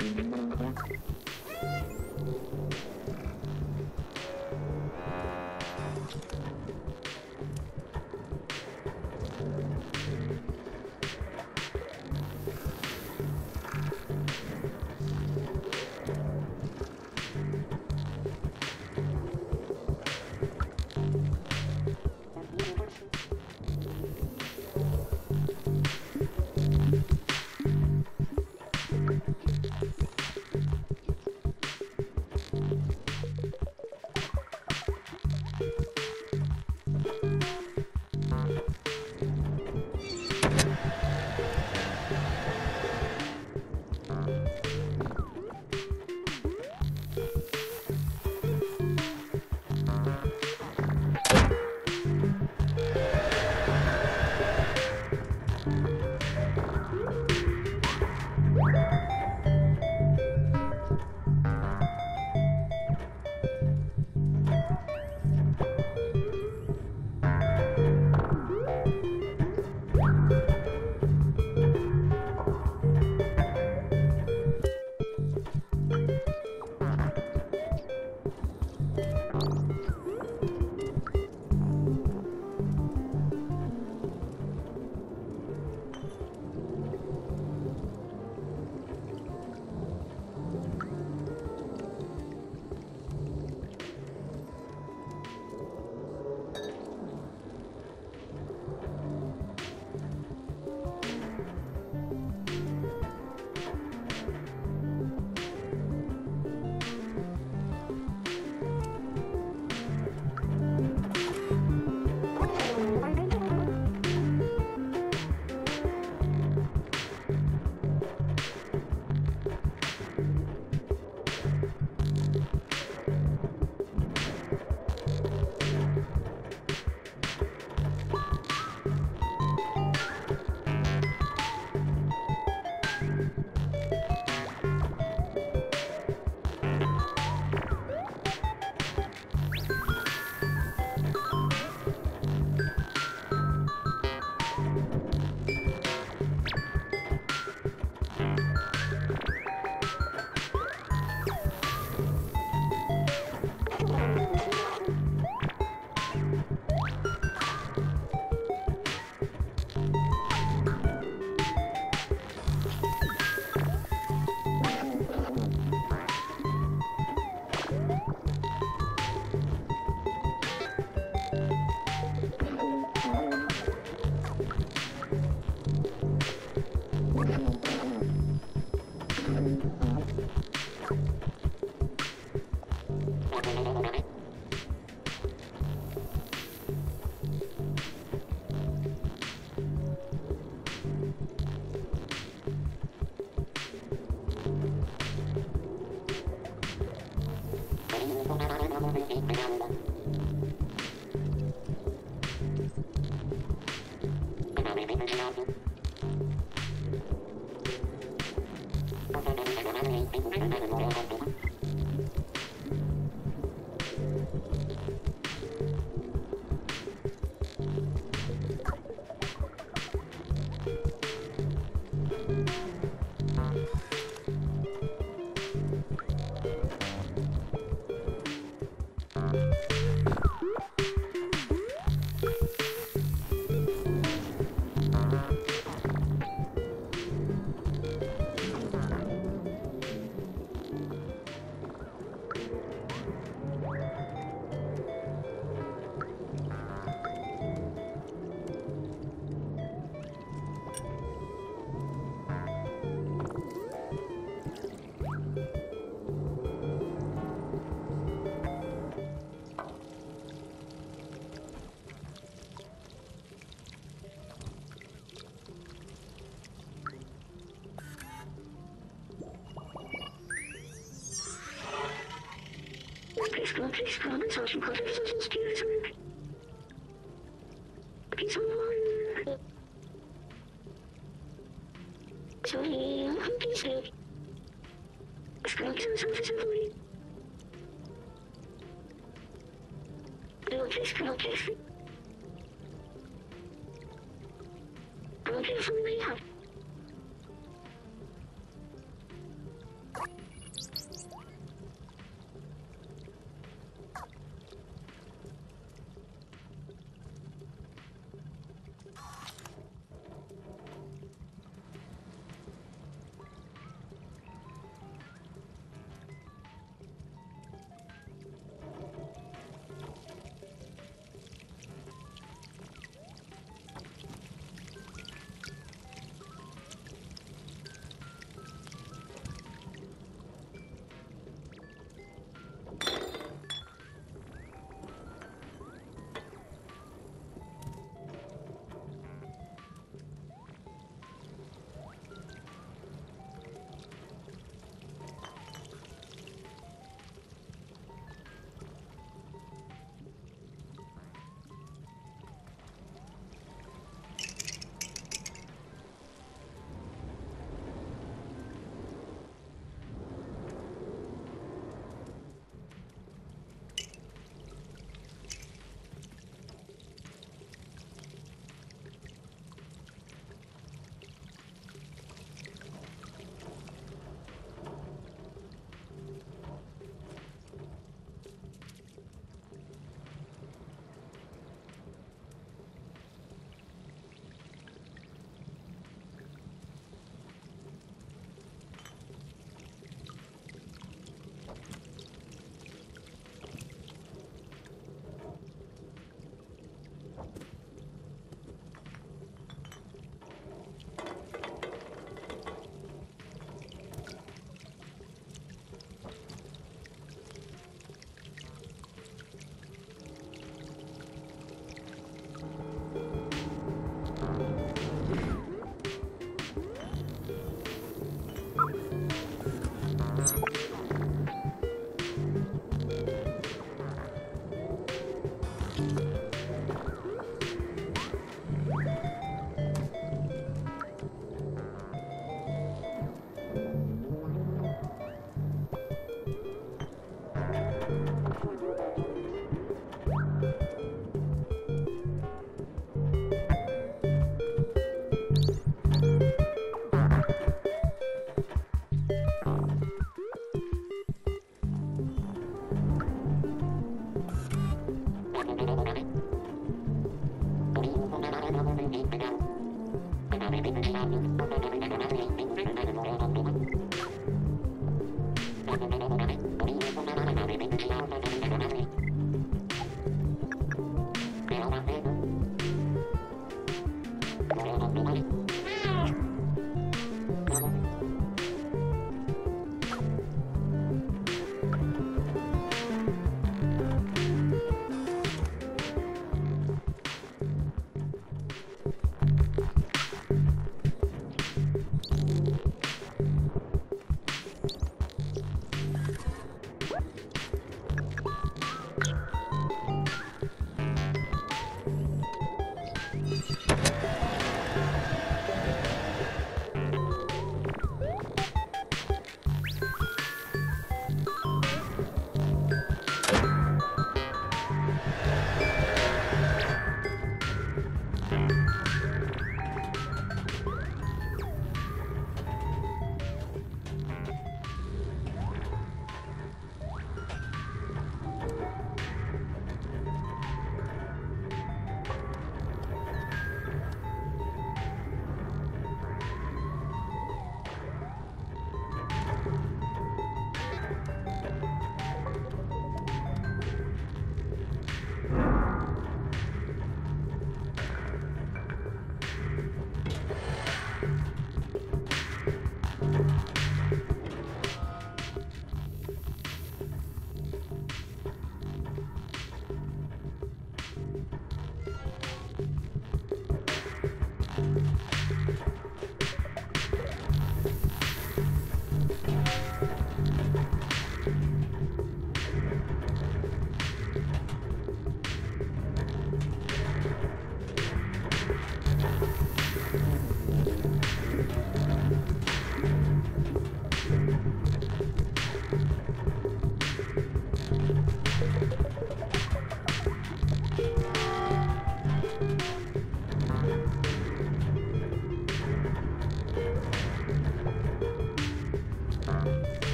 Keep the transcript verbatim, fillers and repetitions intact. Please come, please come, it's such important, it's such beautiful. Please come on. Sorry, I'm hungry, sir. It's going to be so disappointing. No, please come, please. Don't give me my heart.